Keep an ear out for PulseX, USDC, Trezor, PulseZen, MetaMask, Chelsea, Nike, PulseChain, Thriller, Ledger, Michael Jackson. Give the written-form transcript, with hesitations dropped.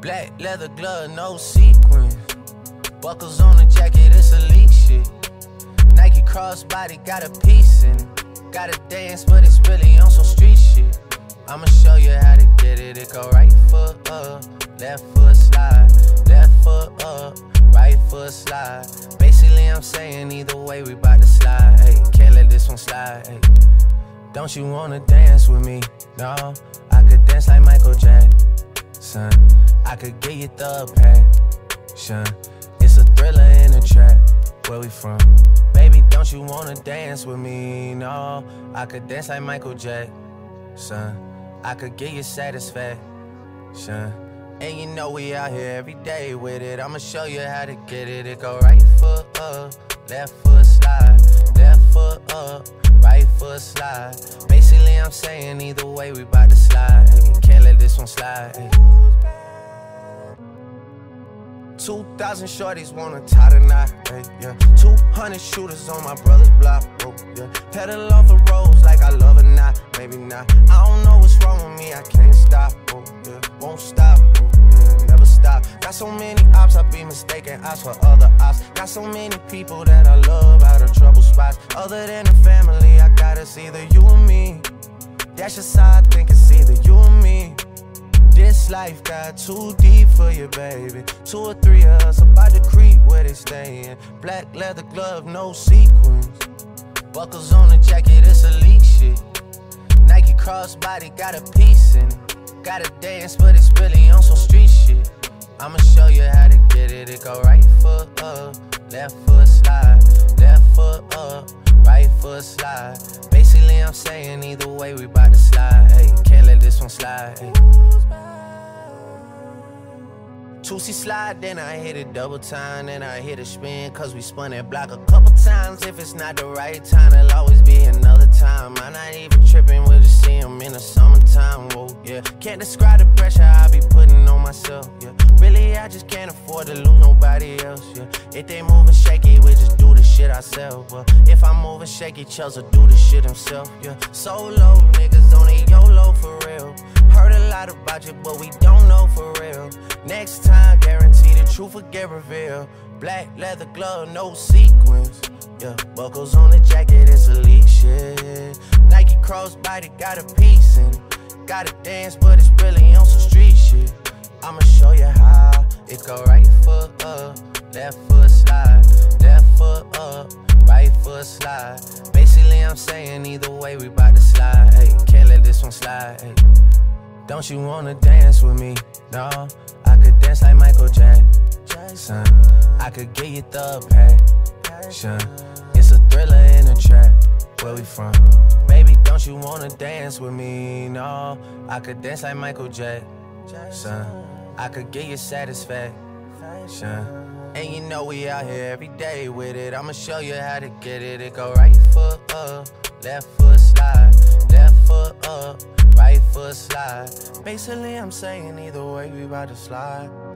Black leather glove, no sequins. Buckles on the jacket, it's elite shit. Nike crossbody, got a piece in it. Gotta dance, but it's really on some street shit. I'ma show you how to get it. It go right foot up, left foot slide. Left foot up, right foot slide. Basically, I'm saying either way, we bout to slide. Hey, can't let this one slide. Hey. Don't you wanna dance with me? No, I could dance like Michael Jackson. I could get you the passion. It's a thriller in a trap. Where we from? Baby, don't you wanna dance with me? No, I could dance like Michael Jackson. I could get you satisfaction. And you know we out here every day with it. I'ma show you how to get it. It go right foot up, left foot slide. Left foot up, right foot slide. Basically, I'm saying either way, we bout to slide. Can't let this one slide. 2,000 shorties wanna tie the knot, yeah. 200 shooters on my brother's block, oh, yeah. Pedal off the roads like I love or not, maybe not. I don't know what's wrong with me, I can't stop, oh, yeah. Won't stop, oh, yeah. Never stop. Got so many ops, I be mistaken ops for other ops. Got so many people that I love out of trouble spots. Other than the family, I got us either you or me. That's just how I think it's either you or me. This life got too deep for you, baby. 2 or 3 of us about to creep where they stayin'. Black leather glove, no sequins. Buckles on the jacket, it's elite shit. Nike crossbody, got a piece in it. Gotta dance, but it's really on some street shit. I'ma show you how to get it. It go right foot up, left foot slide. Left foot up, right foot slide. Basically, I'm saying either way, we bout to slide. Hey, can't let this one slide. Hey. 2C slide, then I hit it double time, then I hit a spin, cause we spun that block a couple times. If it's not the right time, it'll always be another time. I'm not even tripping, we'll just see him in the summertime, whoa, yeah. Can't describe the pressure I be putting on myself, yeah. Really, I just can't afford to lose nobody else, yeah. If they moving shaky, we just do the shit ourselves, well. If I'm moving shaky, Chelsea do the shit himself, yeah. Solo niggas on a YOLO for real. Heard a lot about you, but we don't know for real. Next time, guarantee the truth will get revealed. Black leather glove, no sequins. Yeah, buckles on the jacket, it's elite shit. Nike crossbody, got a piece in it. Gotta dance, but it's really on some street shit. I'ma show you how. It go right foot up, left foot slide. Left foot up, right foot slide. Basically, I'm saying either way, we bout to slide. Hey, can't let this one slide. Hey. Don't you wanna dance with me? No, I could dance like Michael Jackson. I could get you the passion. It's a thriller in a trap. Where we from? Baby, don't you wanna dance with me? No, I could dance like Michael Jackson. I could get you satisfaction. And you know we out here every day with it. I'ma show you how to get it. It go right foot up, left foot slide. Left foot up, right foot slide. Basically, I'm saying either way, we bout to slide.